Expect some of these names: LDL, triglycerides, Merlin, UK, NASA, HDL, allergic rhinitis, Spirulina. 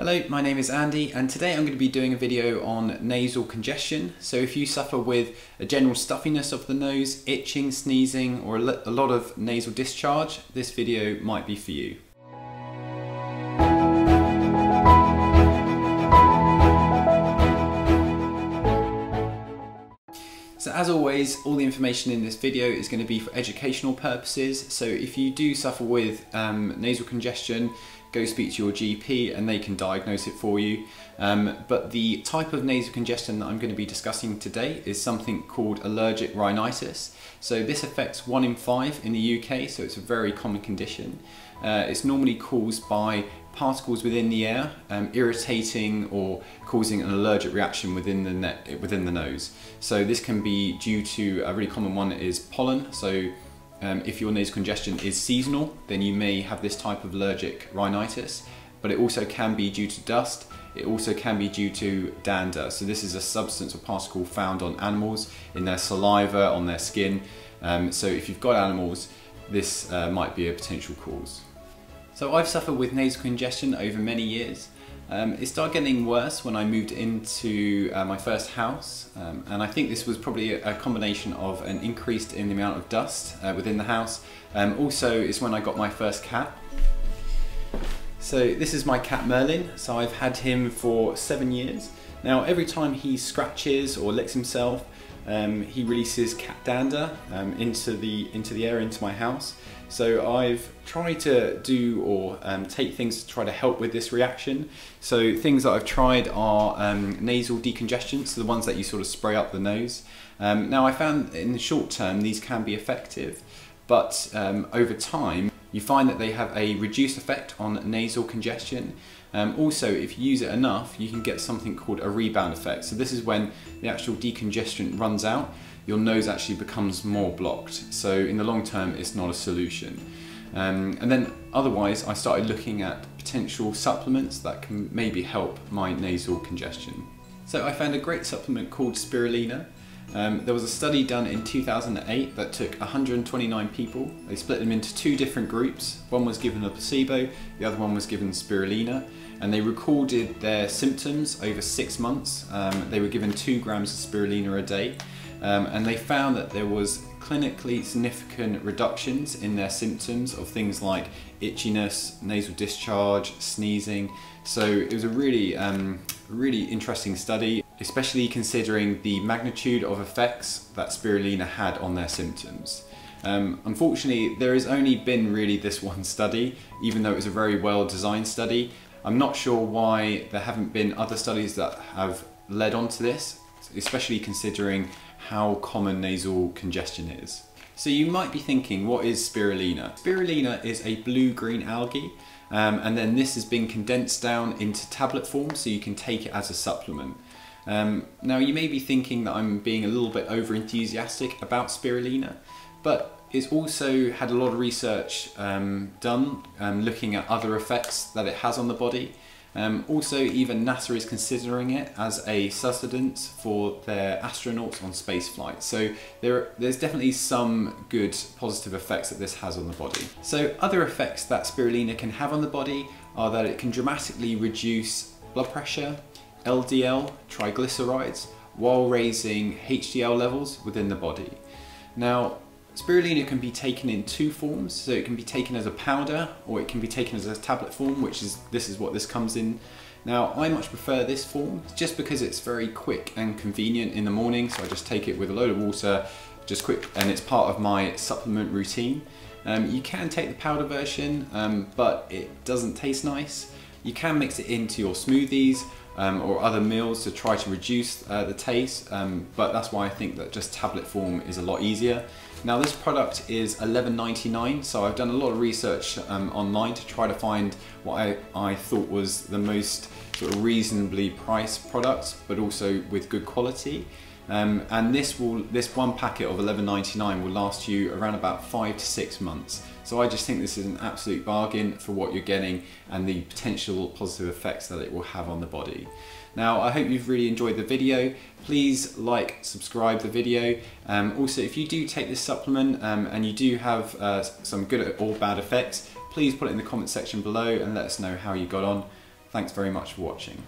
Hello, my name is Andy, and today I'm going to be doing a video on nasal congestion. So if you suffer with a general stuffiness of the nose, itching, sneezing, or a lot of nasal discharge, this video might be for you. So as always, all the information in this video is going to be for educational purposes. So if you do suffer with nasal congestion, go speak to your GP and they can diagnose it for you. But the type of nasal congestion that I'm going to be discussing today is something called allergic rhinitis. So this affects 1 in 5 in the UK, so it's a very common condition. It's normally caused by particles within the air irritating or causing an allergic reaction within the nose. So this can be due to a really common one is pollen. So if your nasal congestion is seasonal, then you may have this type of allergic rhinitis, but it also can be due to dust. It also can be due to dander. So this is a substance or particle found on animals, in their saliva, on their skin. So if you've got animals, this might be a potential cause. So I've suffered with nasal congestion over many years. It started getting worse when I moved into my first house, and I think this was probably a combination of an increase in the amount of dust within the house. Also, it's when I got my first cat. So this is my cat Merlin, so I've had him for 7 years. Now every time he scratches or licks himself, he releases cat dander into the air, into my house. So I've tried to do or take things to try to help with this reaction. So things that I've tried are nasal decongestants, so the ones that you sort of spray up the nose. Now I found in the short term these can be effective, but over time you find that they have a reduced effect on nasal congestion. Also, if you use it enough, you can get something called a rebound effect. So this is when the actual decongestant runs out, your nose actually becomes more blocked. So in the long term, it's not a solution. And then otherwise, I started looking at potential supplements that can maybe help my nasal congestion. So I found a great supplement called Spirulina. There was a study done in 2008 that took 129 people. They split them into 2 different groups. One was given a placebo, the other one was given Spirulina, and they recorded their symptoms over 6 months. They were given 2 grams of Spirulina a day, and they found that there was clinically significant reductions in their symptoms of things like itchiness, nasal discharge, sneezing. So it was a really interesting study, especially considering the magnitude of effects that Spirulina had on their symptoms. Unfortunately, there has only been really this one study, even though it was a very well-designed study. I'm not sure why there haven't been other studies that have led onto this, especially considering how common nasal congestion is. So you might be thinking, what is Spirulina? Spirulina is a blue-green algae, and then this has been condensed down into tablet form, so you can take it as a supplement. Now you may be thinking that I'm being a little bit over-enthusiastic about Spirulina, but it's also had a lot of research done looking at other effects that it has on the body. Also, even NASA is considering it as a sustenance for their astronauts on space flight. So there's definitely some good positive effects that this has on the body. So other effects that Spirulina can have on the body are that it can dramatically reduce blood pressure, LDL, triglycerides, while raising HDL levels within the body. Now, Spirulina can be taken in 2 forms, so it can be taken as a powder or it can be taken as a tablet form, which is what this comes in. Now, I much prefer this form just because it's very quick and convenient in the morning, so I just take it with a load of water, just quick, and it's part of my supplement routine. You can take the powder version, but it doesn't taste nice. You can mix it into your smoothies or other meals to try to reduce the taste, but that's why I think that just tablet form is a lot easier. Now this product is $11.99, so I've done a lot of research online to try to find what I thought was the most sort of reasonably priced product, but also with good quality. And this one packet of $11.99 will last you around about 5 to 6 months. So I just think this is an absolute bargain for what you're getting and the potential positive effects that it will have on the body. Now, I hope you've really enjoyed the video. Please like, subscribe the video. Also, if you do take this supplement and you do have some good or bad effects, please put it in the comment section below and let us know how you got on. Thanks very much for watching.